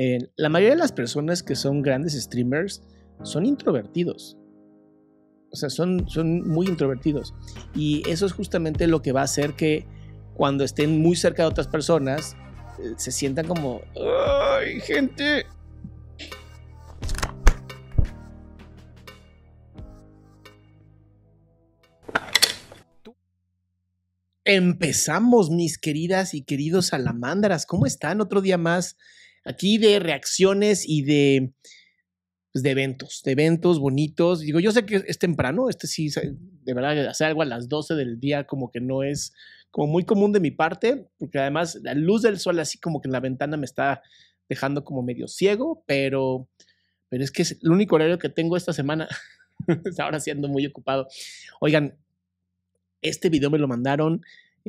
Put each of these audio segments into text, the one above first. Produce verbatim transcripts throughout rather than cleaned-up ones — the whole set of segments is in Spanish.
Eh, la mayoría de las personas que son grandes streamers son introvertidos. O sea, son, son muy introvertidos. Y eso es justamente lo que va a hacer que cuando estén muy cerca de otras personas, eh, se sientan como... ¡Ay, gente! Empezamos, mis queridas y queridos salamandras. ¿Cómo están? Otro día más aquí de reacciones y de, pues de eventos, de eventos bonitos. Digo, yo sé que es temprano, este sí, de verdad, hacer algo a las doce del día como que no es como muy común de mi parte, porque además la luz del sol así como que en la ventana me está dejando como medio ciego, pero, pero es que es el único horario que tengo esta semana. Ahora siendo muy ocupado. Oigan, este video me lo mandaron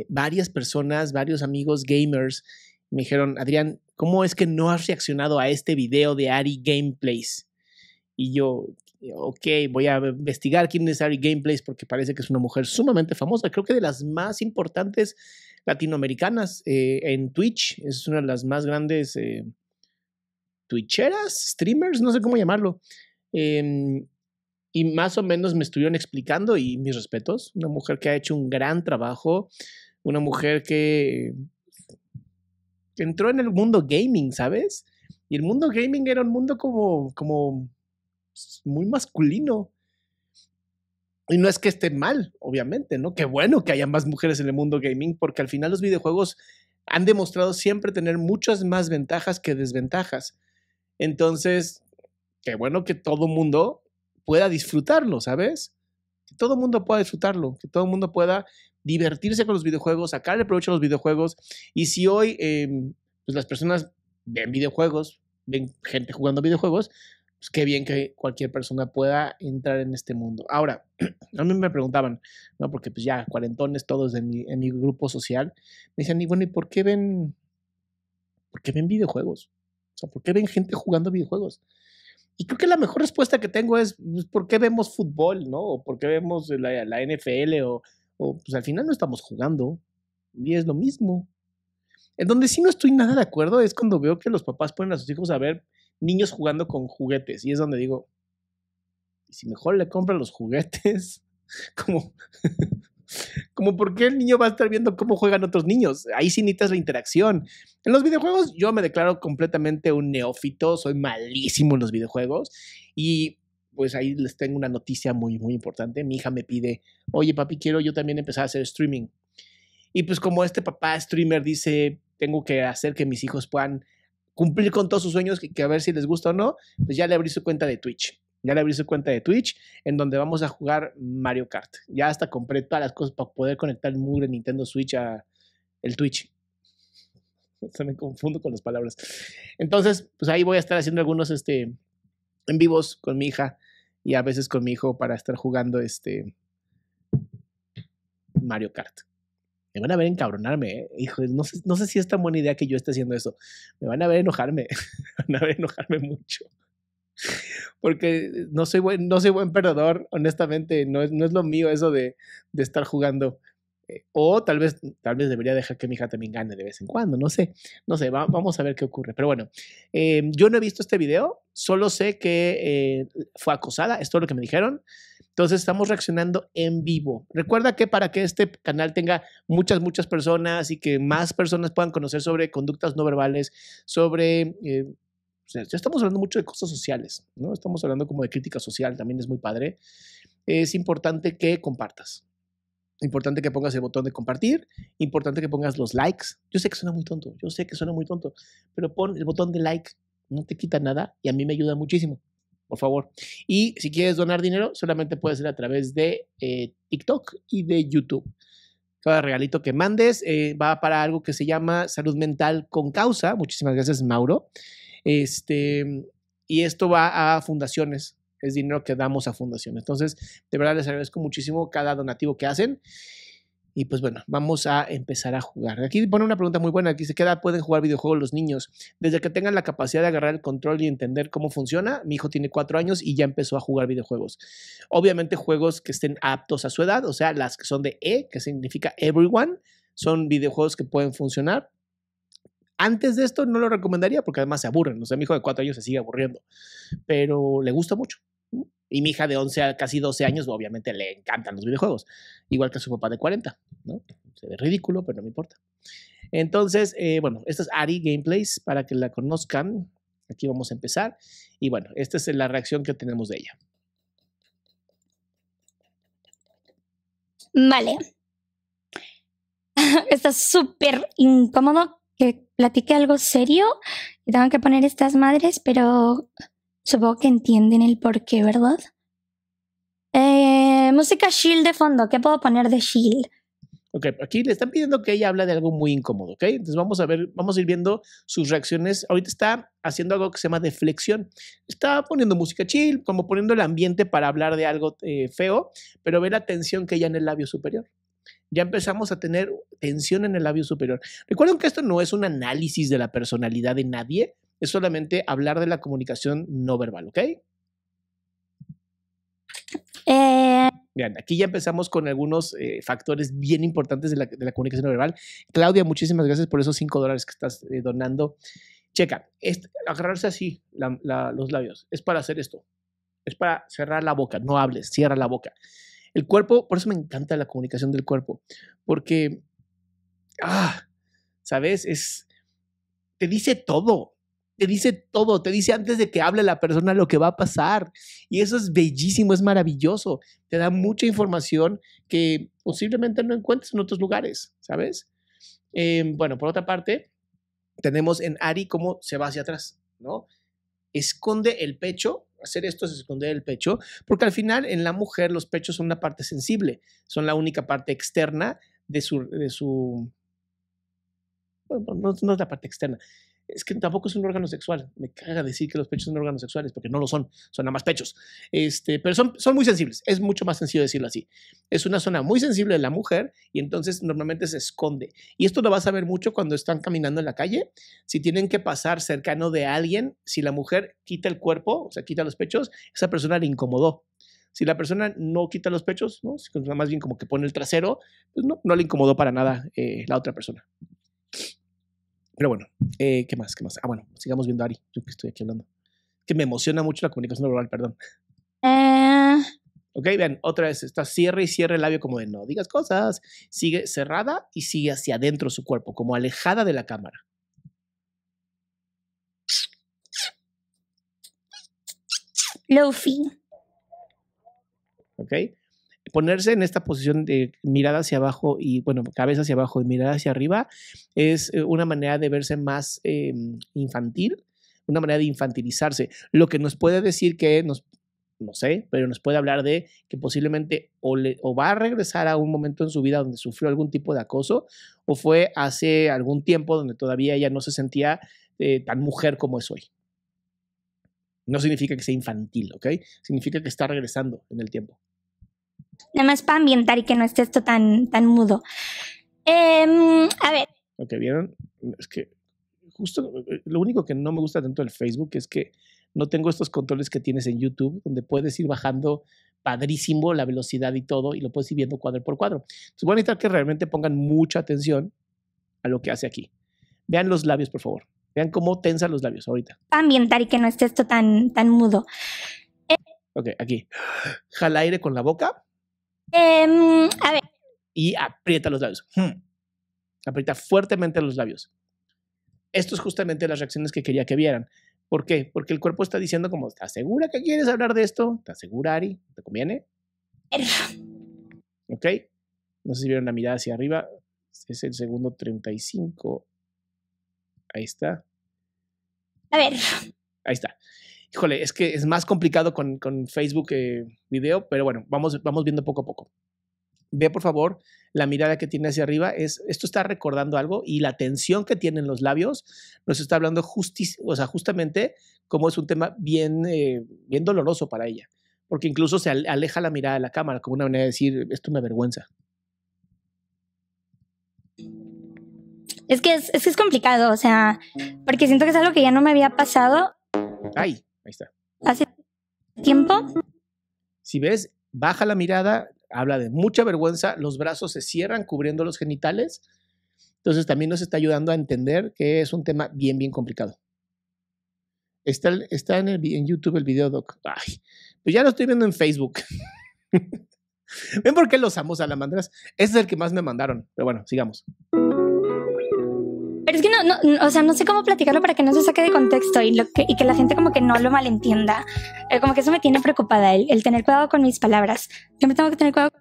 varias personas, varios amigos gamers. Me dijeron, Adrián, ¿cómo es que no has reaccionado a este video de Ari Gameplays? Y yo, ok, voy a investigar quién es Ari Gameplays porque parece que es una mujer sumamente famosa. Creo que de las más importantes latinoamericanas eh, en Twitch. Es una de las más grandes eh, twitcheras, streamers, no sé cómo llamarlo. Eh, Y más o menos me estuvieron explicando y mis respetos. Una mujer que ha hecho un gran trabajo. Una mujer que entró en el mundo gaming, ¿sabes? Y el mundo gaming era un mundo como, como muy masculino. Y no es que esté mal, obviamente, ¿no? Qué bueno que haya más mujeres en el mundo gaming porque al final los videojuegos han demostrado siempre tener muchas más ventajas que desventajas. Entonces, qué bueno que todo mundo... pueda disfrutarlo, ¿sabes? Que todo el mundo pueda disfrutarlo, que todo el mundo pueda divertirse con los videojuegos, sacarle provecho a los videojuegos. Y si hoy eh, pues las personas ven videojuegos, ven gente jugando videojuegos, pues qué bien que cualquier persona pueda entrar en este mundo. Ahora, a mí me preguntaban, ¿no? Porque pues ya cuarentones todos en mi, en mi grupo social, me decían, y bueno, ¿y por qué ven, por qué ven videojuegos? O sea, ¿por qué ven gente jugando videojuegos? Y creo que la mejor respuesta que tengo es ¿por qué vemos fútbol, no? O ¿por qué vemos la, la N F L? O, o pues al final no estamos jugando y es lo mismo. En donde sí no estoy nada de acuerdo es cuando veo que los papás ponen a sus hijos a ver niños jugando con juguetes. Y es donde digo, si mejor le compran los juguetes, como, como ¿por qué el niño va a estar viendo cómo juegan otros niños? Ahí sí necesitas la interacción. En los videojuegos yo me declaro completamente un neófito, soy malísimo en los videojuegos y pues ahí les tengo una noticia muy, muy importante. Mi hija me pide, oye papi, quiero yo también empezar a hacer streaming. Y pues como este papá streamer dice, tengo que hacer que mis hijos puedan cumplir con todos sus sueños, que, que a ver si les gusta o no, pues ya le abrí su cuenta de Twitch. Ya le abrí su cuenta de Twitch, en donde vamos a jugar Mario Kart. Ya hasta compré todas las cosas para poder conectar el mugre Nintendo Switch a el Twitch. Se me confundo con las palabras. Entonces, pues ahí voy a estar haciendo algunos este, en vivos con mi hija y a veces con mi hijo para estar jugando este Mario Kart. Me van a ver encabronarme, ¿eh? Hijo, no sé, no sé si es tan buena idea que yo esté haciendo eso. Me van a ver enojarme. Me van a ver enojarme mucho. Porque no soy buen, no soy buen perdedor, honestamente, no es, no es lo mío eso de, de estar jugando. Eh, o tal vez, tal vez debería dejar que mi hija también gane de vez en cuando, no sé, no sé, va, vamos a ver qué ocurre. Pero bueno, eh, yo no he visto este video, solo sé que eh, fue acosada, es todo lo que me dijeron. Entonces estamos reaccionando en vivo. Recuerda que para que este canal tenga muchas, muchas personas y que más personas puedan conocer sobre conductas no verbales, sobre... Eh, O sea, ya estamos hablando mucho de cosas sociales, ¿no? Estamos hablando como de crítica social, también es muy padre. Es importante que compartas. Importante que pongas el botón de compartir. Importante que pongas los likes. Yo sé que suena muy tonto, yo sé que suena muy tonto, pero pon el botón de like. No te quita nada y a mí me ayuda muchísimo, por favor. Y si quieres donar dinero, solamente puedes ser a través de eh, TikTok y de YouTube. Cada regalito que mandes eh, va para algo que se llama Salud Mental con Causa. Muchísimas gracias, Mauro. Este, y esto va a fundaciones, es dinero que damos a fundaciones. Entonces, de verdad les agradezco muchísimo cada donativo que hacen. Y pues bueno, vamos a empezar a jugar. Aquí pone una pregunta muy buena, aquí dice, ¿qué edad pueden jugar videojuegos los niños? Desde que tengan la capacidad de agarrar el control y entender cómo funciona. Mi hijo tiene cuatro años y ya empezó a jugar videojuegos. Obviamente juegos que estén aptos a su edad, o sea, las que son de E, que significa everyone, son videojuegos que pueden funcionar. Antes de esto no lo recomendaría porque además se aburren. O sea, mi hijo de cuatro años se sigue aburriendo, pero le gusta mucho. Y mi hija de once, casi doce años, obviamente le encantan los videojuegos, igual que a su papá de cuarenta, ¿no? Se ve ridículo, pero no me importa. Entonces, eh, bueno, esta es Ari Gameplays, para que la conozcan. Aquí vamos a empezar. Y bueno, esta es la reacción que tenemos de ella. Vale. Está súper incómodo que platique algo serio y tengan que poner estas madres, pero supongo que entienden el porqué, ¿verdad? Eh, música Shield de fondo. ¿Qué puedo poner de Shield? Ok, aquí le están pidiendo que ella habla de algo muy incómodo, ¿ok? Entonces vamos a ver, vamos a ir viendo sus reacciones. Ahorita está haciendo algo que se llama deflexión. Está poniendo música chill, como poniendo el ambiente para hablar de algo eh, feo, pero ve la tensión que hay en el labio superior. Ya empezamos a tener tensión en el labio superior. Recuerden que esto no es un análisis de la personalidad de nadie, es solamente hablar de la comunicación no verbal, ¿ok? Eh... Bien, aquí ya empezamos con algunos eh, factores bien importantes de la, de la comunicación no verbal. Claudia, muchísimas gracias por esos cinco dólares que estás eh, donando. Checa, es, agarrarse así la, la, los labios, es para hacer esto, es para cerrar la boca, no hables, cierra la boca. El cuerpo, por eso me encanta la comunicación del cuerpo, porque, ah, ¿sabes? Es, te dice todo. Te dice todo, te dice antes de que hable la persona lo que va a pasar. Y eso es bellísimo, es maravilloso. Te da mucha información que posiblemente no encuentres en otros lugares, ¿sabes? Eh, bueno, por otra parte, tenemos en Ari cómo se va hacia atrás, ¿no? Esconde el pecho. Hacer esto es esconder el pecho, porque al final en la mujer los pechos son una parte sensible, son la única parte externa de su... De su bueno, no, no es la parte externa. Es que tampoco es un órgano sexual. Me caga decir que los pechos son órganos sexuales porque no lo son. Son nada más pechos. Este, pero son, son muy sensibles. Es mucho más sencillo decirlo así. Es una zona muy sensible de la mujer y entonces normalmente se esconde. Y esto lo vas a ver mucho cuando están caminando en la calle. Si tienen que pasar cercano de alguien, si la mujer quita el cuerpo, o sea, quita los pechos, esa persona le incomodó. Si la persona no quita los pechos, ¿no? Si más bien como que pone el trasero, pues no, no le incomodó para nada eh, la otra persona. Pero bueno, eh, ¿qué más? ¿Qué más? Ah, bueno, sigamos viendo a Ari, yo que estoy aquí hablando. Que me emociona mucho la comunicación verbal, perdón. Uh... Ok, vean, otra vez, está cierre y cierre el labio como de no digas cosas. Sigue cerrada y sigue hacia adentro su cuerpo, como alejada de la cámara. Luffy. Ok. Ponerse en esta posición de mirada hacia abajo y, bueno, cabeza hacia abajo y mirada hacia arriba es una manera de verse más eh, infantil, una manera de infantilizarse. Lo que nos puede decir que, nos, no sé, pero nos puede hablar de que posiblemente o, le, o va a regresar a un momento en su vida donde sufrió algún tipo de acoso o fue hace algún tiempo donde todavía ella no se sentía eh, tan mujer como es hoy. No significa que sea infantil, ¿ok? Significa que está regresando en el tiempo. Nada más para ambientar y que no esté esto tan, tan mudo. Eh, a ver. Ok, ¿vieron? Es que justo lo único que no me gusta tanto del Facebook es que no tengo estos controles que tienes en YouTube, donde puedes ir bajando padrísimo la velocidad y todo, y lo puedes ir viendo cuadro por cuadro. Entonces voy a necesitar que realmente pongan mucha atención a lo que hace aquí. Vean los labios, por favor. Vean cómo tensa los labios ahorita. Para ambientar y que no esté esto tan, tan mudo. Eh. Ok, aquí. Jala aire con la boca. Um, a ver. Y aprieta los labios. Hmm. Aprieta fuertemente los labios. Esto es justamente las reacciones que quería que vieran. ¿Por qué? Porque el cuerpo está diciendo como, ¿estás segura que quieres hablar de esto? ¿Estás segura, Ari? ¿Te conviene? Ok. No sé si vieron la mirada hacia arriba. Es el segundo treinta y cinco. Ahí está. A ver. Ahí está. Híjole, es que es más complicado con, con Facebook eh, video, pero bueno, vamos, vamos viendo poco a poco. Ve, por favor, la mirada que tiene hacia arriba. Es, esto está recordando algo y la tensión que tienen los labios nos está hablando justi- o sea, justamente como es un tema bien, eh, bien doloroso para ella, porque incluso se aleja la mirada de la cámara como una manera de decir, esto me avergüenza. Es que es, es, que es complicado, o sea, porque siento que es algo que ya no me había pasado. Ay. Ahí está. ¿Hace tiempo? Si ves, baja la mirada, habla de mucha vergüenza, los brazos se cierran cubriendo los genitales Entonces también nos está ayudando a entender que es un tema bien, bien complicado. Está, está en, el, en YouTube el video, Doc. Ay, pues ya lo estoy viendo en Facebook. ¿Ven por qué los amo, salamandras? Ese es el que más me mandaron. Pero bueno, sigamos. Pero es que no, no, o sea, no sé cómo platicarlo para que no se saque de contexto y, lo que, y que la gente como que no lo malentienda. Eh, como que eso me tiene preocupada, el, el tener cuidado con mis palabras. Yo me tengo que tener cuidado.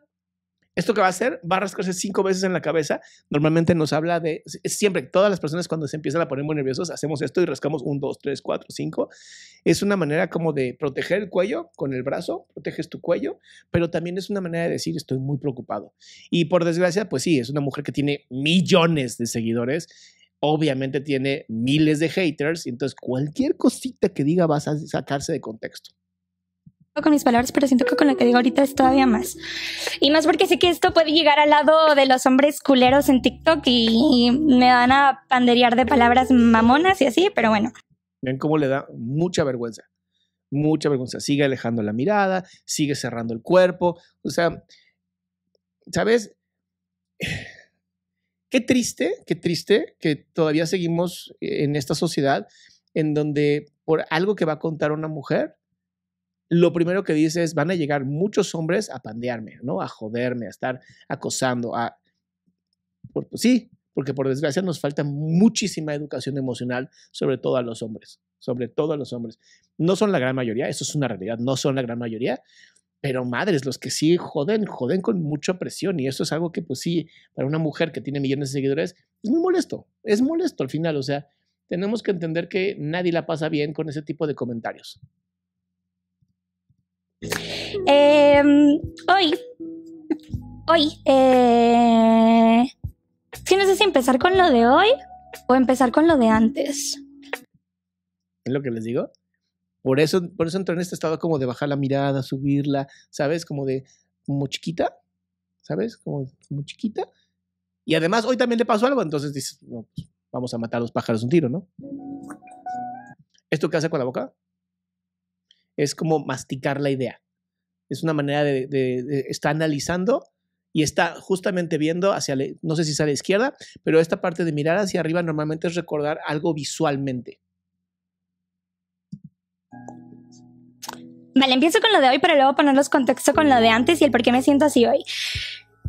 Esto que va a hacer, va a rascarse cinco veces en la cabeza. Normalmente nos habla de... Siempre, todas las personas cuando se empiezan a poner muy nerviosos, hacemos esto y rascamos un, dos, tres, cuatro, cinco. Es una manera como de proteger el cuello con el brazo, proteges tu cuello, pero también es una manera de decir estoy muy preocupado. Y por desgracia, pues sí, es una mujer que tiene millones de seguidores. Obviamente tiene miles de haters. Y entonces cualquier cosita que diga vas a sacarse de contexto con mis palabras, pero siento que con lo que digo ahorita es todavía más. Y más porque sé que esto puede llegar al lado de los hombres culeros en TikTok y, y me van a panderear de palabras mamonas y así, pero bueno. Ven cómo le da mucha vergüenza. Mucha vergüenza. Sigue alejando la mirada, sigue cerrando el cuerpo. O sea, ¿sabes? Qué triste, qué triste que todavía seguimos en esta sociedad en donde por algo que va a contar una mujer lo primero que dice es, van a llegar muchos hombres a pandearme, ¿no? A joderme, a estar acosando, a... Por, pues sí, porque por desgracia nos falta muchísima educación emocional, sobre todo a los hombres, sobre todo a los hombres. No son la gran mayoría, eso es una realidad, no son la gran mayoría, pero madres, los que sí joden, joden con mucha presión y eso es algo que, pues sí, para una mujer que tiene millones de seguidores, es muy molesto, es molesto al final, o sea, tenemos que entender que nadie la pasa bien con ese tipo de comentarios. Eh, hoy, hoy, eh, es que no sé si empezar con lo de hoy o empezar con lo de antes. Es lo que les digo. Por eso, por eso entré en este estado como de bajar la mirada, subirla, ¿sabes? Como de, como chiquita, ¿sabes? Como, como chiquita. Y además hoy también le pasó algo, entonces dices, no, pues vamos a matar a los pájaros un tiro, ¿no? ¿Esto qué hace con la boca? Es como masticar la idea. Es una manera de, de, de... Está analizando y está justamente viendo hacia... La, no sé si es a la izquierda, pero esta parte de mirar hacia arriba normalmente es recordar algo visualmente. Vale, empiezo con lo de hoy para luego ponerlos contexto con lo de antes y el por qué me siento así hoy.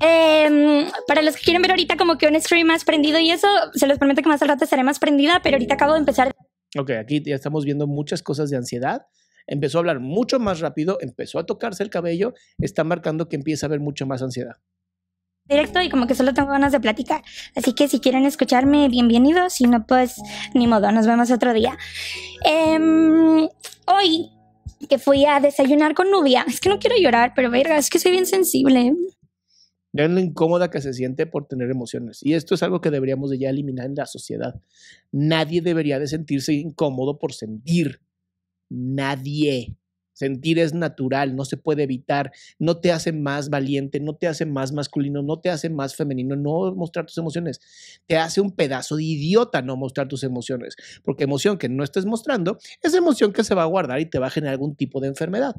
Eh, para los que quieren ver ahorita como que un stream más prendido y eso, se los prometo que más al rato estaré más prendida, pero ahorita acabo de empezar. Ok, aquí ya estamos viendo muchas cosas de ansiedad. Empezó a hablar mucho más rápido, empezó a tocarse el cabello, está marcando que empieza a haber mucha más ansiedad. Directo y como que solo tengo ganas de platicar. Así que si quieren escucharme, bienvenidos. Si no, pues ni modo, nos vemos otro día. Um, hoy que fui a desayunar con Nubia, es que no quiero llorar, pero verga, es que soy bien sensible. Vean lo incómoda que se siente por tener emociones. Y esto es algo que deberíamos de ya eliminar en la sociedad. Nadie debería de sentirse incómodo por sentir. Nadie. Sentir es natural, no se puede evitar, no te hace más valiente, no te hace más masculino, no te hace más femenino, no mostrar tus emociones. Te hace un pedazo de idiota no mostrar tus emociones, porque emoción que no estés mostrando es emoción que se va a guardar y te va a generar algún tipo de enfermedad.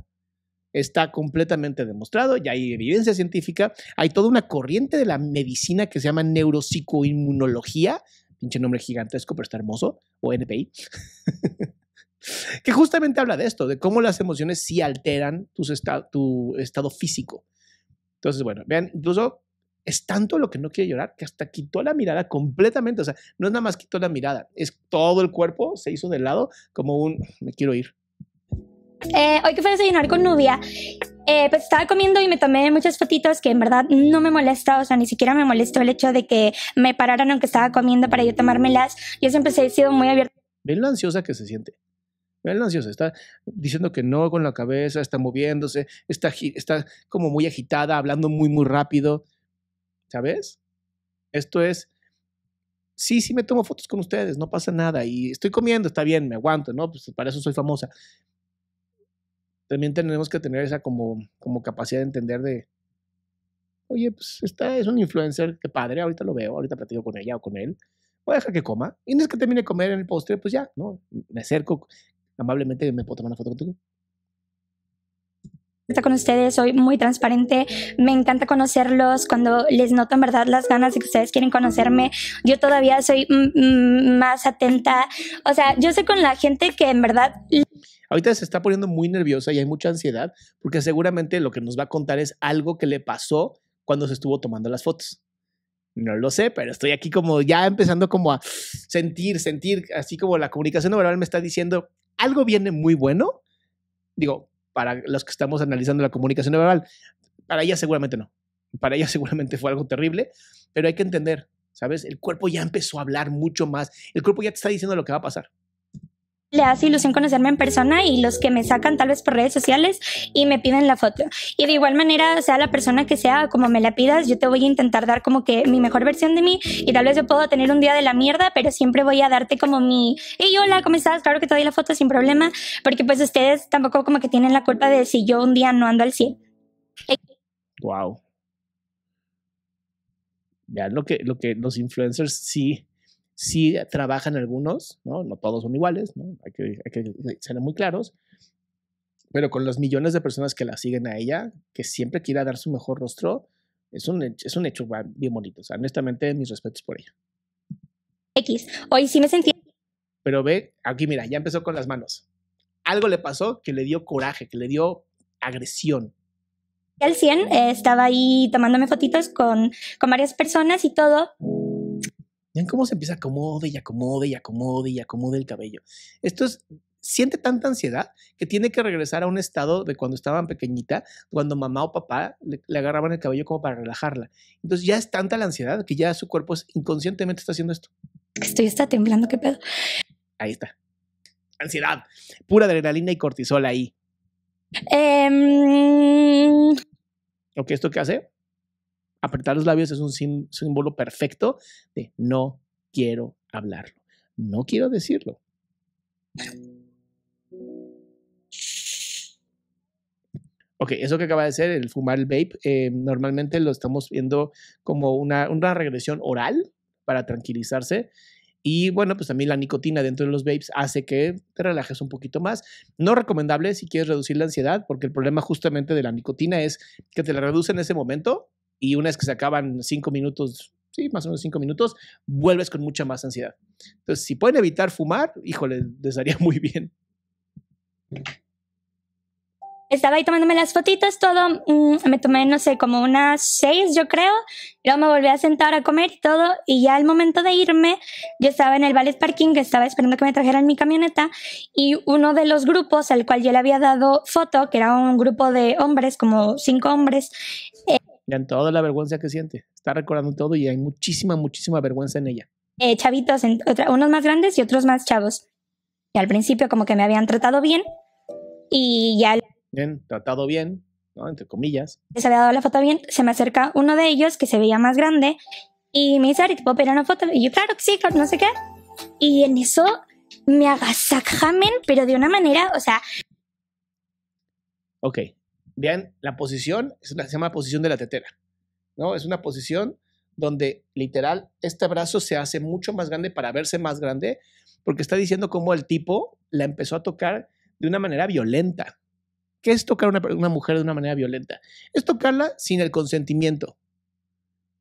Está completamente demostrado, ya hay evidencia científica, hay toda una corriente de la medicina que se llama neuropsicoinmunología, pinche nombre gigantesco pero está hermoso, o N P I. Que justamente habla de esto, de cómo las emociones sí alteran tus esta, tu estado físico. Entonces, bueno, vean, incluso es tanto lo que no quiere llorar que hasta quitó la mirada completamente. O sea, no es nada más quitó la mirada, es todo el cuerpo se hizo de lado como un me quiero ir. Eh, hoy que fui a desayunar con Nubia, eh, pues estaba comiendo y me tomé muchas fotitos que en verdad no me molesta, o sea, ni siquiera me molestó el hecho de que me pararan aunque estaba comiendo para yo tomármelas. Yo siempre he sido muy abierta. Ven lo ansiosa que se siente. Vean ansiosa, está diciendo que no con la cabeza, está moviéndose, está, está como muy agitada, hablando muy, muy rápido. ¿Sabes? Esto es, sí, sí me tomo fotos con ustedes, no pasa nada. Y estoy comiendo, está bien, me aguanto, ¿no? Pues para eso soy famosa. También tenemos que tener esa como, como capacidad de entender de, oye, pues esta es un influencer, qué padre, ahorita lo veo, ahorita platico con ella o con él. Voy a dejar que coma. Y no es que termine de comer en el postre, pues ya, ¿no? Me acerco. Amablemente, ¿me puedo tomar una foto contigo? con ustedes, soy muy transparente, me encanta conocerlos cuando les noto en verdad las ganas de que ustedes quieren conocerme. Yo todavía soy más atenta, o sea, yo sé con la gente que en verdad... Ahorita se está poniendo muy nerviosa y hay mucha ansiedad porque seguramente lo que nos va a contar es algo que le pasó cuando se estuvo tomando las fotos. No lo sé, pero estoy aquí como ya empezando como a sentir, sentir, así como la comunicación no verbal me está diciendo algo viene muy bueno, digo, para los que estamos analizando la comunicación verbal, para ella seguramente no. Para ella seguramente fue algo terrible, pero hay que entender, ¿sabes? El cuerpo ya empezó a hablar mucho más. El cuerpo ya te está diciendo lo que va a pasar. Le hace ilusión conocerme en persona y los que me sacan tal vez por redes sociales y me piden la foto. Y de igual manera, sea la persona que sea, como me la pidas, yo te voy a intentar dar como que mi mejor versión de mí y tal vez yo puedo tener un día de la mierda, pero siempre voy a darte como mi, hey, hola, ¿cómo estás? Claro que te doy la foto sin problema, porque pues ustedes tampoco como que tienen la culpa de si yo un día no ando al cien. Wow. Vean lo que, lo que los influencers sí... Sí trabajan algunos, ¿no? No todos son iguales, ¿no? Hay que, hay que ser muy claros, pero con los millones de personas que la siguen a ella, que siempre quiera dar su mejor rostro, es un, es un hecho bien bonito. O sea, honestamente, mis respetos por ella. X, hoy sí me sentí... Pero ve, aquí mira, ya empezó con las manos. Algo le pasó que le dio coraje, que le dio agresión. Al cien, eh, estaba ahí tomándome fotitos con, con varias personas y todo... Vean cómo se empieza a acomode y acomode y acomode y acomode el cabello. Esto es, siente tanta ansiedad que tiene que regresar a un estado de cuando estaban pequeñita, cuando mamá o papá le, le agarraban el cabello como para relajarla. Entonces ya es tanta la ansiedad que ya su cuerpo es, inconscientemente está haciendo esto. Estoy está temblando, qué pedo. Ahí está. Ansiedad. Pura adrenalina y cortisol ahí. Um... Ok, ¿esto qué hace? Apretar los labios es un sim, símbolo perfecto de no quiero hablarlo, no quiero decirlo. Ok, eso que acaba de hacer, el fumar el vape, eh, normalmente lo estamos viendo como una, una regresión oral para tranquilizarse. Y bueno, pues también la nicotina dentro de los vapes hace que te relajes un poquito más. No recomendable si quieres reducir la ansiedad, porque el problema justamente de la nicotina es que te la reduce en ese momento. Y una vez que se acaban cinco minutos, sí, más o menos cinco minutos, vuelves con mucha más ansiedad. Entonces, si pueden evitar fumar, híjole, les haría muy bien. Estaba ahí tomándome las fotitos, todo. Me tomé, no sé, como unas seis, yo creo. Luego me volví a sentar a comer y todo. Y ya al momento de irme, yo estaba en el valet parking, que estaba esperando que me trajeran mi camioneta. Y uno de los grupos al cual yo le había dado foto, que era un grupo de hombres, como cinco hombres, eh, en toda la vergüenza que siente. Está recordando todo y hay muchísima, muchísima vergüenza en ella. Eh, chavitos, en otra, unos más grandes y otros más chavos. Y al principio como que me habían tratado bien y ya... Bien, tratado bien, ¿no? Entre comillas. Les había dado la foto bien. Se me acerca uno de ellos que se veía más grande y me dice, Ari, ¿te puedo pedir una foto? Y yo, claro que sí, claro, no sé qué. Y en eso me agasajamen, pero de una manera, o sea... Ok. Vean, la posición es una, se llama posición de la tetera, ¿no? Es una posición donde literal este brazo se hace mucho más grande para verse más grande porque está diciendo cómo el tipo la empezó a tocar de una manera violenta. ¿Qué es tocar a una, una mujer de una manera violenta? Es tocarla sin el consentimiento.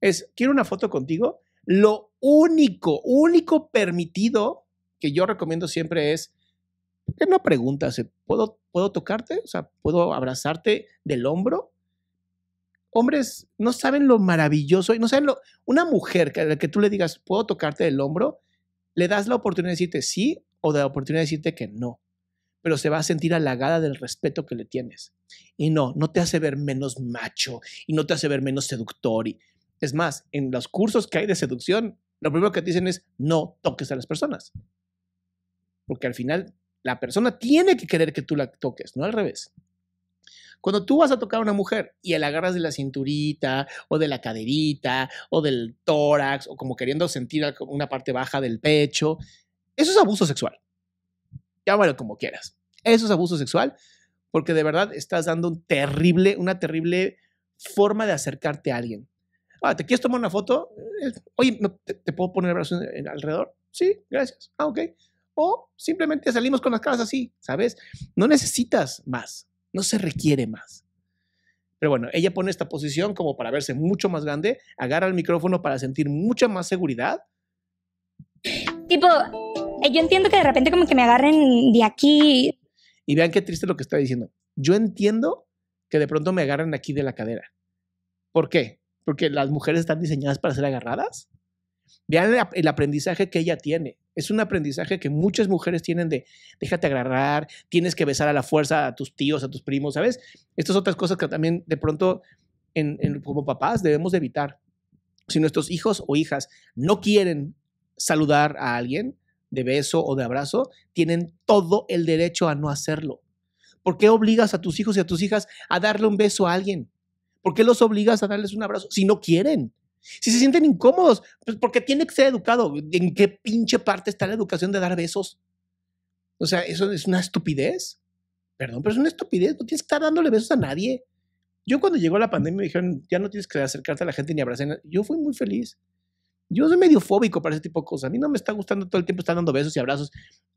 Es, quiero una foto contigo. Lo único, único permitido que yo recomiendo siempre es que no preguntas, ¿puedo, ¿puedo tocarte? O sea, ¿puedo abrazarte del hombro? Hombres, no saben lo maravilloso, no saben lo... Una mujer que, que tú le digas, ¿puedo tocarte del hombro? Le das la oportunidad de decirte sí o de la oportunidad de decirte que no, pero se va a sentir halagada del respeto que le tienes. Y no, no te hace ver menos macho y no te hace ver menos seductor. Y, es más, en los cursos que hay de seducción, lo primero que te dicen es no toques a las personas. Porque al final... La persona tiene que querer que tú la toques, no al revés. Cuando tú vas a tocar a una mujer y la agarras de la cinturita o de la caderita o del tórax o como queriendo sentir una parte baja del pecho, eso es abuso sexual. Llámalo como quieras. Eso es abuso sexual porque de verdad estás dando un terrible, una terrible forma de acercarte a alguien. Ah, ¿te quieres tomar una foto? Oye, ¿te, te puedo poner el brazo en, en alrededor? Sí, gracias. Ah, ok. O simplemente salimos con las caras así, ¿sabes? No necesitas más, no se requiere más. Pero bueno, ella pone esta posición como para verse mucho más grande, agarra el micrófono para sentir mucha más seguridad. Tipo, yo entiendo que de repente como que me agarren de aquí. Y vean qué triste lo que está diciendo. Yo entiendo que de pronto me agarren aquí de la cadera. ¿Por qué? Porque las mujeres están diseñadas para ser agarradas. Vean el aprendizaje que ella tiene. Es un aprendizaje que muchas mujeres tienen de déjate agarrar, tienes que besar a la fuerza a tus tíos, a tus primos, ¿sabes? Estas otras cosas que también de pronto en, en, como papás debemos de evitar. Si nuestros hijos o hijas no quieren saludar a alguien de beso o de abrazo, tienen todo el derecho a no hacerlo. ¿Por qué obligas a tus hijos y a tus hijas a darle un beso a alguien? ¿Por qué los obligas a darles un abrazo si no quieren? Si se sienten incómodos, pues porque tiene que ser educado. ¿En qué pinche parte está la educación de dar besos? O sea, eso es una estupidez. Perdón, pero es una estupidez. No tienes que estar dándole besos a nadie. Yo cuando llegó la pandemia me dijeron, ya no tienes que acercarte a la gente ni abrazar. Yo fui muy feliz. Yo soy medio fóbico para ese tipo de cosas. A mí no me está gustando todo el tiempo estar dando besos y abrazos.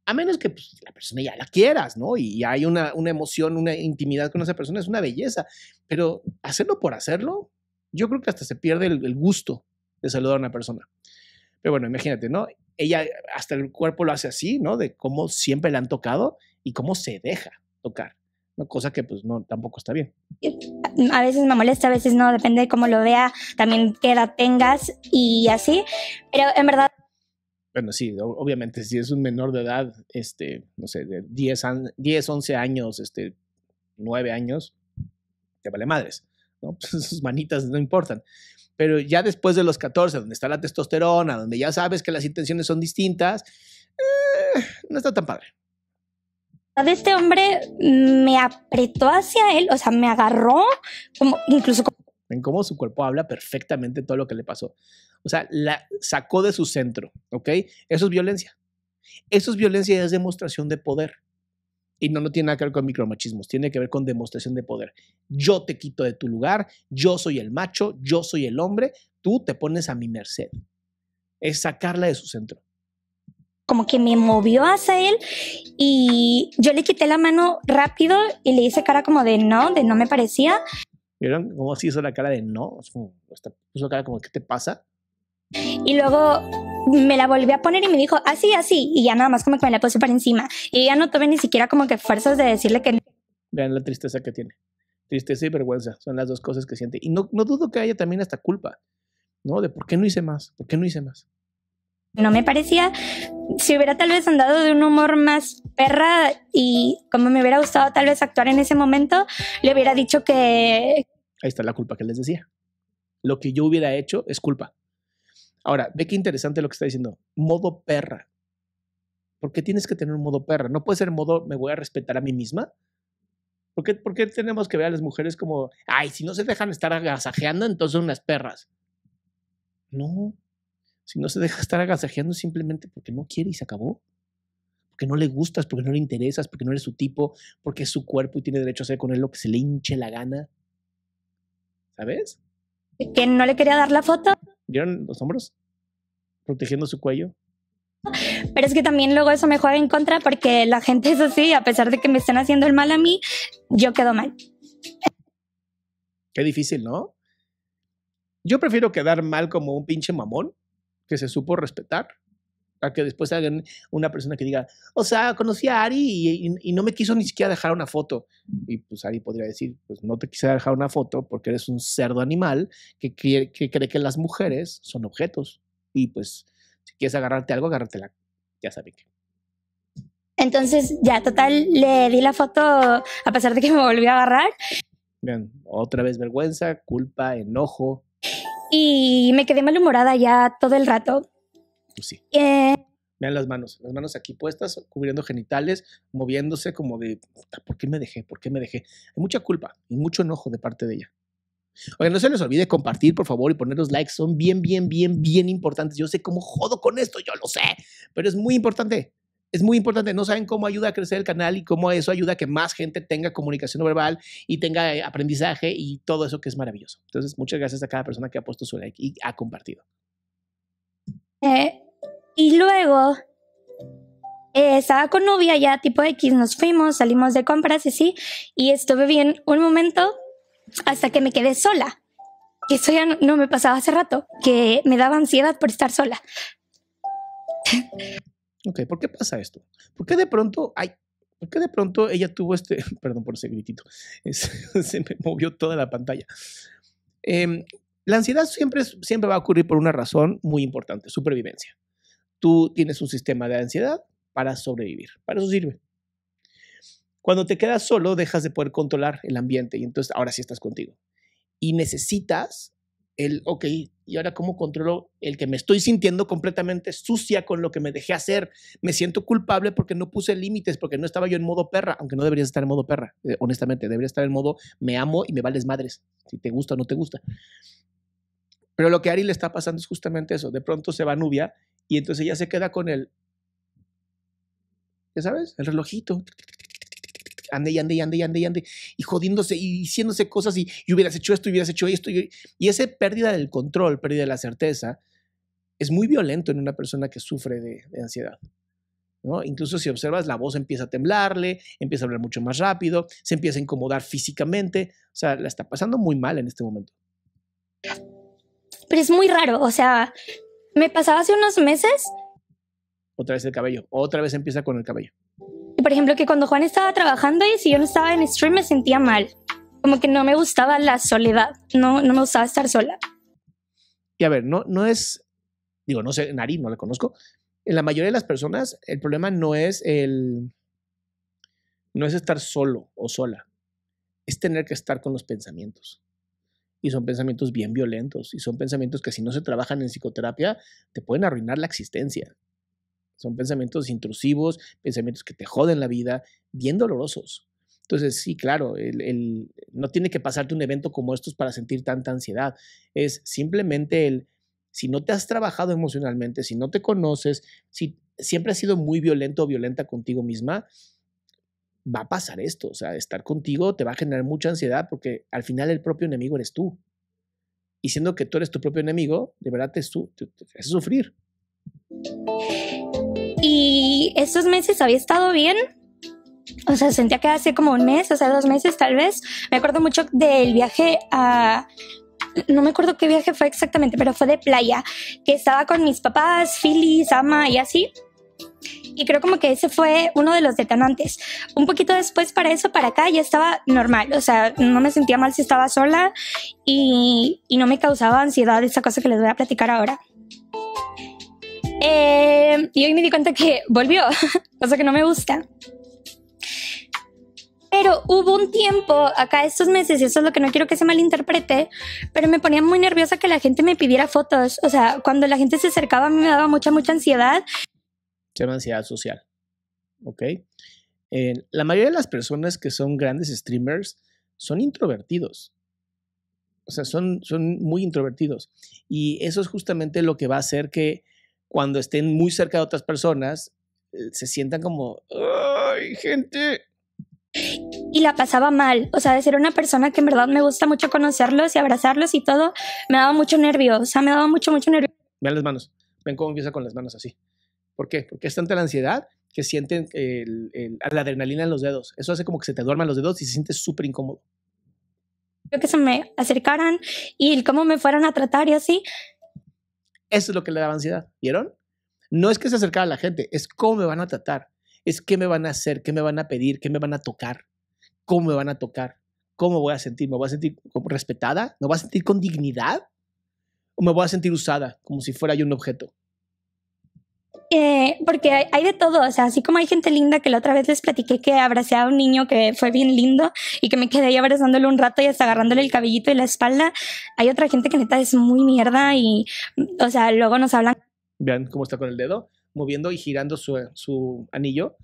A menos que pues, la persona ya la quieras, ¿no? Y hay una, una emoción, una intimidad con esa persona. Es una belleza. Pero hacerlo por hacerlo, yo creo que hasta se pierde el, el gusto de saludar a una persona. Pero bueno, imagínate, ¿no? Ella hasta el cuerpo lo hace así, ¿no? De cómo siempre la han tocado y cómo se deja tocar, ¿no? Cosa que pues no, tampoco está bien. A veces me molesta, a veces no, depende de cómo lo vea, también qué edad tengas y así, pero en verdad... Bueno, sí, obviamente, si es un menor de edad, este, no sé, de diez, once años, este, nueve años, te vale madres. ¿No? Pues sus manitas no importan. Pero ya después de los catorce, donde está la testosterona, donde ya sabes que las intenciones son distintas, eh, no está tan padre. Este hombre me apretó hacia él, o sea, me agarró, como, incluso... Como... Ven cómo su cuerpo habla perfectamente todo lo que le pasó. O sea, la sacó de su centro, ¿ok? Eso es violencia. Eso es violencia y es demostración de poder. Y no, no tiene nada que ver con micromachismos, tiene que ver con demostración de poder. Yo te quito de tu lugar, yo soy el macho, yo soy el hombre, tú te pones a mi merced. Es sacarla de su centro. Como que me movió hacia él y yo le quité la mano rápido y le hice cara como de no, de no me parecía. ¿Vieron cómo se hizo la cara de no? Puso cara como, ¿qué te pasa? Y luego me la volví a poner y me dijo así, así, y ya nada más como que me la puse para encima y ya no tuve ni siquiera como que fuerzas de decirle que no. Vean la tristeza que tiene, tristeza y vergüenza son las dos cosas que siente y no, no dudo que haya también hasta culpa, ¿no? De por qué no hice más, por qué no hice más. No me parecía, si hubiera tal vez andado de un humor más perra y como me hubiera gustado tal vez actuar en ese momento, le hubiera dicho que... Ahí está la culpa que les decía, lo que yo hubiera hecho es culpa. Ahora, ve qué interesante lo que está diciendo. Modo perra. ¿Por qué tienes que tener un modo perra? ¿No puede ser modo me voy a respetar a mí misma? ¿Por qué, por qué tenemos que ver a las mujeres como, ay, si no se dejan estar agasajeando, entonces son unas perras? No. Si no se deja estar agasajeando es simplemente porque no quiere y se acabó. Porque no le gustas, porque no le interesas, porque no eres su tipo, porque es su cuerpo y tiene derecho a hacer con él lo que se le hinche la gana. ¿Sabes? Que no le quería dar la foto. ¿Vieron los hombros? Protegiendo su cuello. Pero es que también luego eso me juega en contra porque la gente es así, a pesar de que me están haciendo el mal a mí, yo quedo mal. Qué difícil, ¿no? Yo prefiero quedar mal como un pinche mamón que se supo respetar a que después hagan una persona que diga, o sea, conocí a Ari y, y, y no me quiso ni siquiera dejar una foto. Y pues Ari podría decir, pues no te quise dejar una foto porque eres un cerdo animal que, que, que cree que las mujeres son objetos. Y pues si quieres agarrarte algo, agárratela. Ya saben que. Entonces ya, total, le di la foto a pesar de que me volví a agarrar. Bien, otra vez vergüenza, culpa, enojo. Y me quedé malhumorada ya todo el rato. Sí. Eh. Vean las manos, las manos aquí puestas, cubriendo genitales, moviéndose como de, ¿por qué me dejé? ¿Por qué me dejé? Hay mucha culpa y mucho enojo de parte de ella. Oigan, no se les olvide compartir, por favor, y poner los likes. Son bien, bien, bien, bien importantes. Yo sé cómo jodo con esto, yo lo sé, pero es muy importante. Es muy importante, no saben cómo ayuda a crecer el canal y cómo eso ayuda a que más gente tenga comunicación verbal y tenga aprendizaje y todo eso que es maravilloso. Entonces, muchas gracias a cada persona que ha puesto su like y ha compartido. Eh, y luego eh, estaba con novia ya tipo X, nos fuimos, salimos de compras y sí, y estuve bien un momento hasta que me quedé sola. Que eso ya no, no me pasaba hace rato, que me daba ansiedad por estar sola. Ok, ¿por qué pasa esto? ¿Por qué de pronto hay... ¿Por qué de pronto ella tuvo este... Perdón por ese gritito. Es, se me movió toda la pantalla. Eh, la ansiedad siempre, siempre va a ocurrir por una razón muy importante. Supervivencia. Tú tienes un sistema de ansiedad para sobrevivir. Para eso sirve. Cuando te quedas solo, dejas de poder controlar el ambiente. Y entonces ahora sí estás contigo. Y necesitas el... Ok, ¿y ahora cómo controlo el que me estoy sintiendo completamente sucia con lo que me dejé hacer? Me siento culpable porque no puse límites, porque no estaba yo en modo perra, aunque no deberías estar en modo perra, eh, honestamente, deberías estar en modo me amo y me vales madres, si te gusta o no te gusta. Pero lo que a Ari le está pasando es justamente eso, de pronto se va Nubia y entonces ella se queda con el, ya sabes, el relojito. Ande y ande y ande y ande y ande y jodiéndose y diciéndose cosas y, y hubieras hecho esto y hubieras hecho esto. Y, y esa pérdida del control, pérdida de la certeza, es muy violento en una persona que sufre de, de ansiedad, ¿no? Incluso si observas, la voz empieza a temblarle, empieza a hablar mucho más rápido, se empieza a incomodar físicamente. O sea, la está pasando muy mal en este momento. Pero es muy raro, o sea, me pasaba hace unos meses. Otra vez el cabello, otra vez empieza con el cabello. Por ejemplo, que cuando Juan estaba trabajando y si yo no estaba en stream me sentía mal. Como que no me gustaba la soledad. No, no me gustaba estar sola. Y a ver, no, no es... Digo, no sé, Nari, no la conozco. En la mayoría de las personas el problema no es el... No es estar solo o sola. Es tener que estar con los pensamientos. Y son pensamientos bien violentos. Y son pensamientos que si no se trabajan en psicoterapia te pueden arruinar la existencia. Son pensamientos intrusivos, pensamientos que te joden la vida, bien dolorosos. Entonces, sí, claro, el, el, no tiene que pasarte un evento como estos para sentir tanta ansiedad. Es simplemente el, si no te has trabajado emocionalmente, si no te conoces, si siempre has sido muy violento o violenta contigo misma, va a pasar esto. O sea, estar contigo te va a generar mucha ansiedad porque al final el propio enemigo eres tú. Y siendo que tú eres tu propio enemigo, de verdad te, te, te hace sufrir. Y estos meses había estado bien, o sea, sentía que hace como un mes, o sea, dos meses tal vez. Me acuerdo mucho del viaje a... No me acuerdo qué viaje fue exactamente, pero fue de playa, que estaba con mis papás, Philly, Sama y así. Y creo como que ese fue uno de los detonantes. Un poquito después para eso, para acá, ya estaba normal. O sea, no me sentía mal si estaba sola y, y no me causaba ansiedad esa cosa que les voy a platicar ahora. Eh, y hoy me di cuenta que volvió, cosa que no me gusta. Pero hubo un tiempo, acá estos meses, y eso es lo que no quiero que se malinterprete, pero me ponía muy nerviosa que la gente me pidiera fotos. O sea, cuando la gente se acercaba a mí me daba mucha, mucha ansiedad. Se llama ansiedad social, ¿ok? Eh, la mayoría de las personas que son grandes streamers son introvertidos. O sea, son, son muy introvertidos. Y eso es justamente lo que va a hacer que cuando estén muy cerca de otras personas, se sientan como, ¡ay, gente! Y la pasaba mal. O sea, de ser una persona que en verdad me gusta mucho conocerlos y abrazarlos y todo, me daba mucho nervio. O sea, me daba mucho, mucho nervio. Vean las manos. Ven cómo empieza con las manos así. ¿Por qué? Porque es tanta la ansiedad que sienten el, el, la adrenalina en los dedos. Eso hace como que se te duerman los dedos y se siente súper incómodo. Creo que se me acercaran y el cómo me fueran a tratar y así. Eso es lo que le daba ansiedad, ¿vieron? No es que se acercara a la gente, es cómo me van a tratar, es qué me van a hacer, qué me van a pedir, qué me van a tocar, cómo me van a tocar, cómo voy a sentir, me voy a sentir como respetada, me voy a sentir con dignidad o me voy a sentir usada como si fuera yo un objeto. Eh, porque hay, hay de todo, o sea, así como hay gente linda que la otra vez les platiqué que abracé a un niño que fue bien lindo y que me quedé ahí abrazándolo un rato y hasta agarrándole el cabellito y la espalda, hay otra gente que neta es muy mierda y, o sea, luego nos hablan. Vean cómo está con el dedo, moviendo y girando su, su anillo,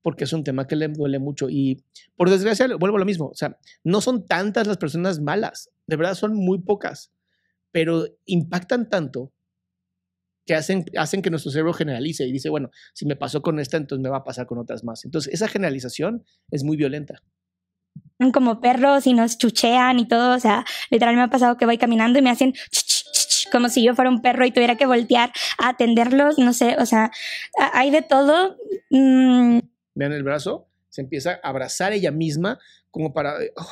porque es un tema que le duele mucho y, por desgracia, vuelvo a lo mismo, o sea, no son tantas las personas malas, de verdad son muy pocas, pero impactan tanto que hacen, hacen que nuestro cerebro generalice y dice, bueno, si me pasó con esta, entonces me va a pasar con otras más. Entonces, esa generalización es muy violenta. Como perros y nos chuchean y todo, o sea, literal me ha pasado que voy caminando y me hacen como si yo fuera un perro y tuviera que voltear a atenderlos, no sé, o sea, hay de todo. Mm. Vean el brazo, Se empieza a abrazar ella misma como para, oh,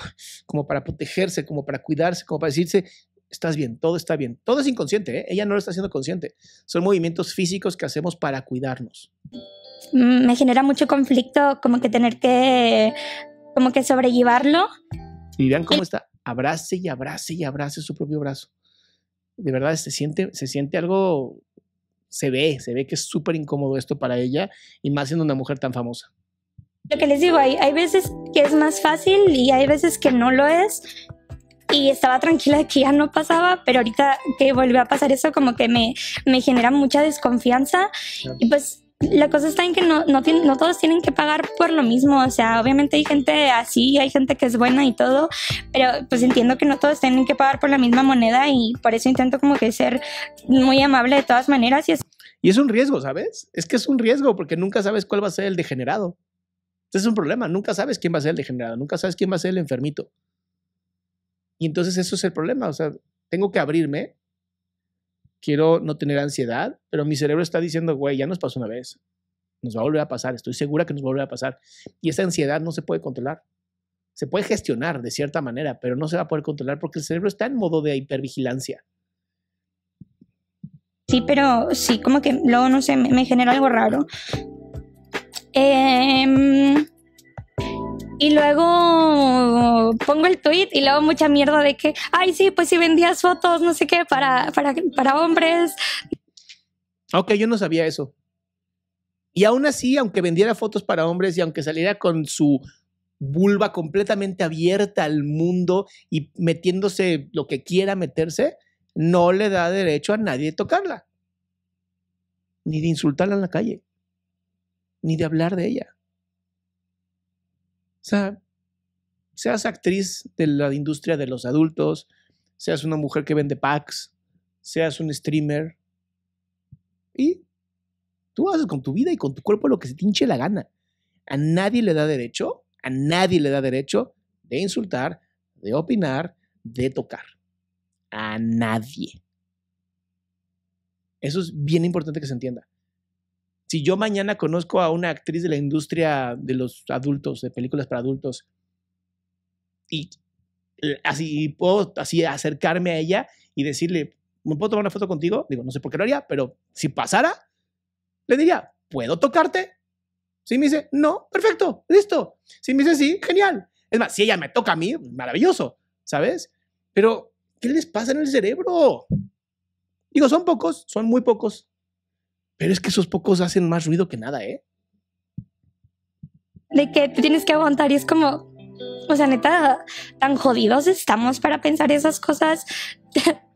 como para protegerse, como para cuidarse, como para decirse, estás bien, todo está bien. Todo es inconsciente, ¿eh? Ella no lo está haciendo consciente. Son movimientos físicos que hacemos para cuidarnos. Me genera mucho conflicto como que tener que, como que sobrellevarlo. Y vean cómo está, abrace y abrace y abrace su propio brazo. De verdad se siente, se siente algo, se ve, se ve que es súper incómodo esto para ella y más siendo una mujer tan famosa. Lo que les digo, hay, hay veces que es más fácil y hay veces que no lo es y estaba tranquila de que ya no pasaba, pero ahorita que volvió a pasar eso como que me, me genera mucha desconfianza. Claro. Y pues la cosa está en que no, no, no todos tienen que pagar por lo mismo, o sea, obviamente hay gente así, hay gente que es buena y todo, pero pues entiendo que no todos tienen que pagar por la misma moneda y por eso intento como que ser muy amable de todas maneras. Y es, y es un riesgo, ¿sabes? Es que es un riesgo porque nunca sabes cuál va a ser el degenerado. Entonces es un problema, nunca sabes quién va a ser el degenerado, nunca sabes quién va a ser el enfermito. Y entonces eso es el problema, o sea, tengo que abrirme. Quiero no tener ansiedad, pero mi cerebro está diciendo, güey, ya nos pasó una vez. Nos va a volver a pasar, estoy segura que nos va a volver a pasar. Y esa ansiedad no se puede controlar. Se puede gestionar de cierta manera, pero no se va a poder controlar porque el cerebro está en modo de hipervigilancia. Sí, pero sí, como que luego, no sé, me, me genera algo raro. Eh... Y luego pongo el tweet y luego mucha mierda de que, ay, sí, pues si vendías fotos, no sé qué, para, para, para hombres. Ok, yo no sabía eso. Y aún así, aunque vendiera fotos para hombres y aunque saliera con su vulva completamente abierta al mundo y metiéndose lo que quiera meterse, no le da derecho a nadie tocarla. Ni de insultarla en la calle. Ni de hablar de ella. O sea, seas actriz de la industria de los adultos, seas una mujer que vende packs, seas un streamer y tú haces con tu vida y con tu cuerpo lo que se te hinche la gana. A nadie le da derecho, a nadie le da derecho de insultar, de opinar, de tocar. A nadie. Eso es bien importante que se entienda. Si yo mañana conozco a una actriz de la industria de los adultos, de películas para adultos, y así puedo así acercarme a ella y decirle, ¿me puedo tomar una foto contigo? Digo, no sé por qué lo haría, pero si pasara, le diría, ¿puedo tocarte? Si me dice, no, perfecto, listo. Si me dice, sí, genial. Es más, si ella me toca a mí, maravilloso, ¿sabes? Pero, ¿qué les pasa en el cerebro? Digo, son pocos, son muy pocos. Pero es que esos pocos hacen más ruido que nada, ¿eh? De que te tienes que aguantar y es como... O sea, neta, tan jodidos estamos para pensar esas cosas.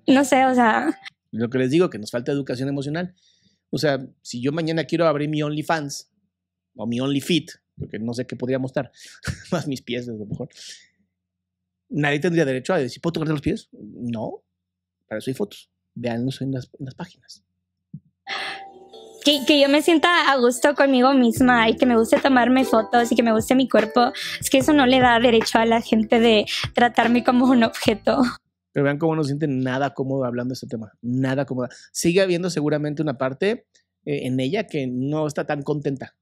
No sé, o sea... Lo que les digo, que nos falta educación emocional. O sea, si yo mañana quiero abrir mi OnlyFans o mi OnlyFit, porque no sé qué podría mostrar, más mis pies, a lo mejor. Nadie tendría derecho a decir, ¿puedo tocarte los pies? No, para eso hay fotos. Véanlos en las, en las páginas. Que, que yo me sienta a gusto conmigo misma y que me guste tomarme fotos y que me guste mi cuerpo. Es que eso no le da derecho a la gente de tratarme como un objeto. Pero vean cómo no sienten nada cómodo hablando de este tema. Nada cómoda. Sigue habiendo seguramente una parte eh, en ella que no está tan contenta.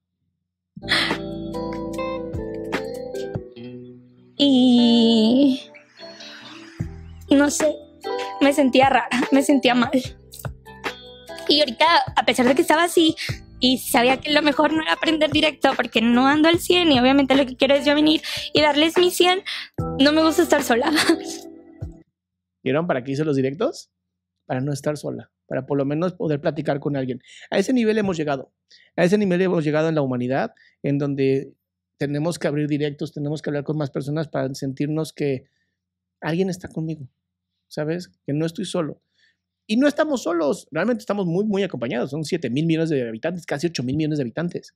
Y... No sé. Me sentía rara. Me sentía mal. Y ahorita, a pesar de que estaba así y sabía que lo mejor no era aprender directo porque no ando al cien y obviamente lo que quiero es yo venir y darles mi cien, no me gusta estar sola. ¿Vieron para qué hice los directos? Para no estar sola, para por lo menos poder platicar con alguien. A ese nivel hemos llegado. A ese nivel hemos llegado en la humanidad, en donde tenemos que abrir directos, tenemos que hablar con más personas para sentirnos que alguien está conmigo, ¿sabes? Que no estoy solo. Y no estamos solos, realmente estamos muy, muy acompañados. Son siete mil millones de habitantes, casi ocho mil millones de habitantes.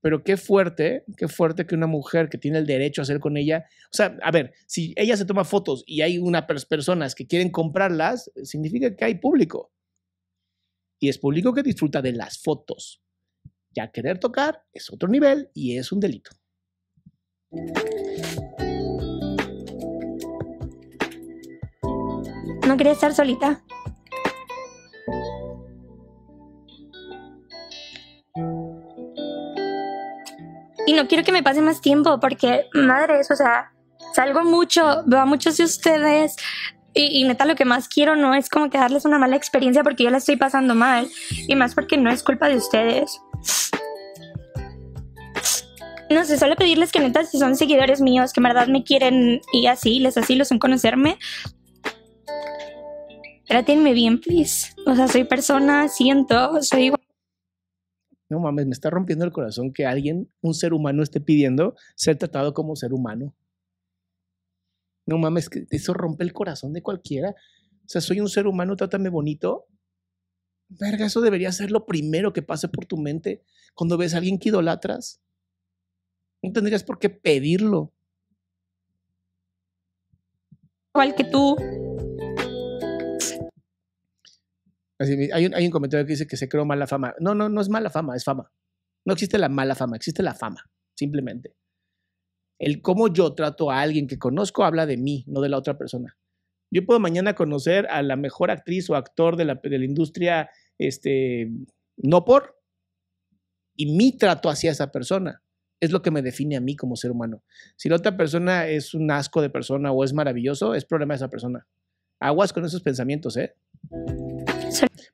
Pero qué fuerte, qué fuerte que una mujer que tiene el derecho a hacer con ella... O sea, a ver, si ella se toma fotos y hay unas personas que quieren comprarlas, significa que hay público. Y es público que disfruta de las fotos. Ya querer tocar es otro nivel y es un delito. No quería estar solita. y no quiero que me pase más tiempo porque, madres, o sea, salgo mucho, veo a muchos de ustedes y, y neta lo que más quiero no es como que darles una mala experiencia porque yo la estoy pasando mal y más porque no es culpa de ustedes. No sé, solo pedirles que neta si son seguidores míos, que en verdad me quieren y así, les asilo sin conocerme, trátenme bien, please. O sea, soy persona, siento, soy igual. No mames, me está rompiendo el corazón que alguien, un ser humano, esté pidiendo ser tratado como ser humano. No mames, que eso rompe el corazón de cualquiera. O sea, soy un ser humano, trátame bonito. Verga, eso debería ser lo primero que pase por tu mente cuando ves a alguien que idolatras. No tendrías por qué pedirlo. Igual que tú. Así, hay, un, hay un comentario que dice que se creó mala fama. No, no, no es mala fama, es fama. No existe la mala fama, existe la fama, simplemente. El cómo yo trato a alguien que conozco habla de mí, no de la otra persona. Yo puedo mañana conocer a la mejor actriz o actor de la, de la industria, este, no por, y mi trato hacia esa persona es lo que me define a mí como ser humano. Si la otra persona es un asco de persona o es maravilloso, es problema de esa persona. Aguas con esos pensamientos, ¿eh?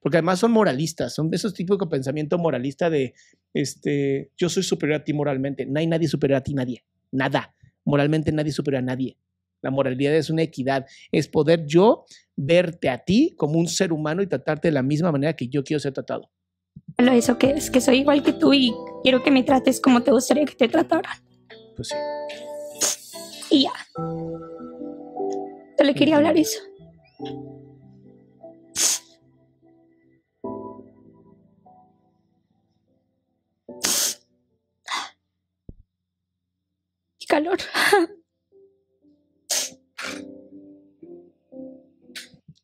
Porque además son moralistas, son esos tipos de pensamiento moralista de este, yo soy superior a ti moralmente. No hay nadie superior a ti, nadie, nada. Moralmente nadie superior a nadie. La moralidad es una equidad, es poder yo verte a ti como un ser humano y tratarte de la misma manera que yo quiero ser tratado. Eso que es que soy igual que tú y quiero que me trates como te gustaría que te trataran. Pues sí. Y ya. Solo quería hablar eso. Calor.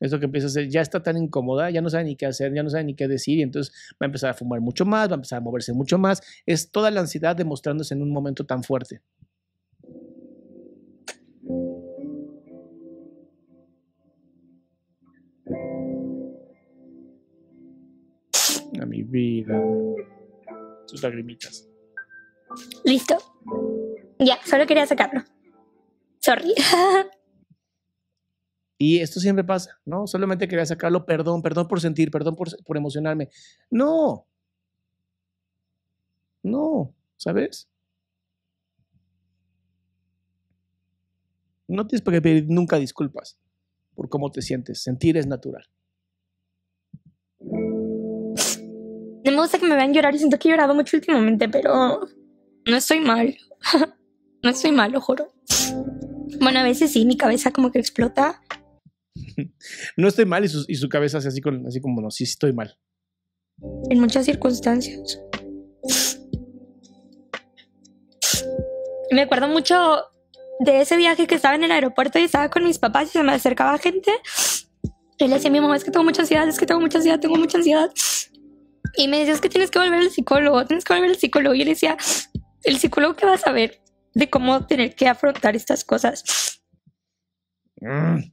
Eso que empieza a hacer, ya está tan incómoda, ya no sabe ni qué hacer, ya no sabe ni qué decir, y entonces va a empezar a fumar mucho más, va a empezar a moverse mucho más. Es toda la ansiedad demostrándose en un momento tan fuerte. A mi vida. Sus lagrimitas. Listo. Ya, solo quería sacarlo. Sorry. Y esto siempre pasa, ¿no? Solamente quería sacarlo, perdón, perdón por sentir, perdón por, por emocionarme. No. No, ¿sabes? No tienes que pedir nunca disculpas por cómo te sientes. Sentir es natural. No me gusta que me vean llorar y siento que he llorado mucho últimamente, pero no estoy mal. No estoy mal, lo juro. Bueno, a veces sí, mi cabeza como que explota. No estoy mal y su, y su cabeza hace así, con, así como, no, sí, sí estoy mal. En muchas circunstancias. Me acuerdo mucho de ese viaje que estaba en el aeropuerto y estaba con mis papás y se me acercaba gente. Y le decía a mi mamá, es que tengo mucha ansiedad, es que tengo mucha ansiedad, tengo mucha ansiedad. Y me decía, es que tienes que volver al psicólogo, tienes que volver al psicólogo. Y yo le decía, el psicólogo que vas a ver de cómo tener que afrontar estas cosas. Mm.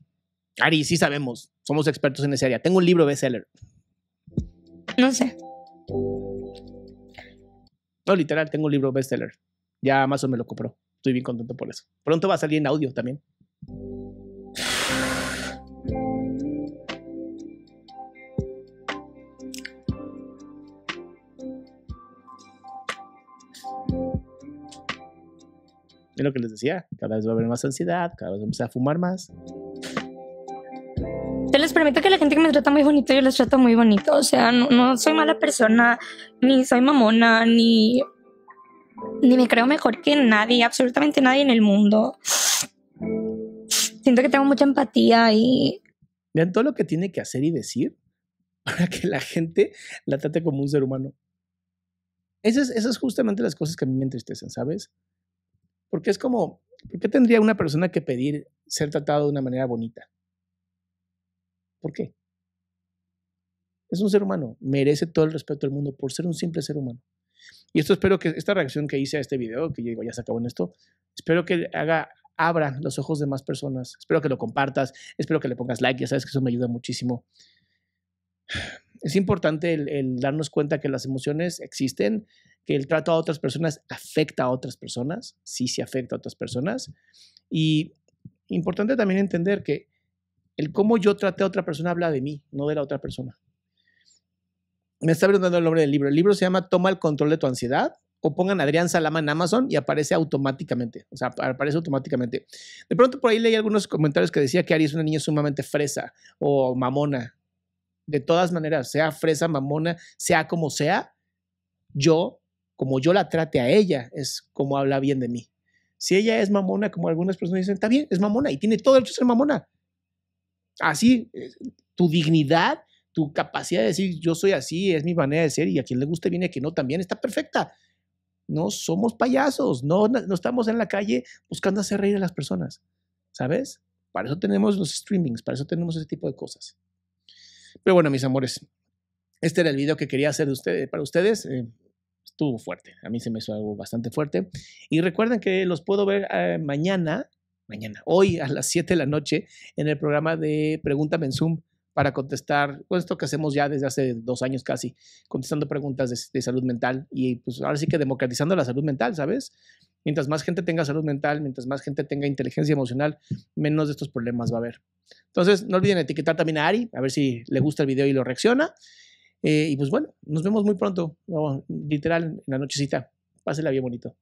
Ari, sí sabemos. Somos expertos en esa área. Tengo un libro bestseller. No sé. No, literal, tengo un libro bestseller. Ya Amazon me lo compró. Estoy bien contento por eso. Pronto va a salir en audio también. Es lo que les decía, cada vez va a haber más ansiedad, cada vez va a empezar a fumar más. Te les prometo que la gente que me trata muy bonito, yo les trato muy bonito. O sea, no, no soy mala persona, ni soy mamona, ni, ni me creo mejor que nadie, absolutamente nadie en el mundo. Siento que tengo mucha empatía y... Vean todo lo que tiene que hacer y decir para que la gente la trate como un ser humano. Esas, esas justamente las cosas que a mí me entristecen, ¿sabes? Porque es como, ¿por qué tendría una persona que pedir ser tratado de una manera bonita? ¿Por qué? Es un ser humano, merece todo el respeto del mundo por ser un simple ser humano. Y esto espero que esta reacción que hice a este video, que digo, ya se acabó en esto, espero que haga, abra los ojos de más personas, espero que lo compartas, espero que le pongas like, ya sabes que eso me ayuda muchísimo. Es importante el, el darnos cuenta que las emociones existen, que el trato a otras personas afecta a otras personas, sí se afecta a otras personas. Y importante también entender que el cómo yo traté a otra persona habla de mí, no de la otra persona. Me está preguntando el nombre del libro. El libro se llama Toma el control de tu ansiedad, o pongan Adrián Salama en Amazon y aparece automáticamente. O sea, aparece automáticamente. De pronto por ahí leí algunos comentarios que decía que Ari es una niña sumamente fresa o mamona. De todas maneras, sea fresa, mamona, sea como sea, yo, como yo la trate a ella, es como habla bien de mí. Si ella es mamona, como algunas personas dicen, está bien, es mamona y tiene todo el derecho a ser mamona. Así, tu dignidad, tu capacidad de decir yo soy así, es mi manera de ser y a quien le guste bien y a quien no también está perfecta. No somos payasos, no, no estamos en la calle buscando hacer reír a las personas, ¿sabes? Para eso tenemos los streamings, para eso tenemos ese tipo de cosas. Pero bueno, mis amores, este era el video que quería hacer de ustedes, para ustedes. Eh, estuvo fuerte, a mí se me hizo algo bastante fuerte. Y recuerden que los puedo ver eh, mañana, mañana, hoy a las siete de la noche en el programa de Pregúntame en Zoom, para contestar, pues esto que hacemos ya desde hace dos años casi, contestando preguntas de, de salud mental y pues ahora sí que democratizando la salud mental, ¿sabes? Mientras más gente tenga salud mental, mientras más gente tenga inteligencia emocional, menos de estos problemas va a haber. Entonces, no olviden etiquetar también a Ari, a ver si le gusta el video y lo reacciona. Eh, y pues bueno, nos vemos muy pronto, no, literal, en la nochecita. Pásenla bien bonito.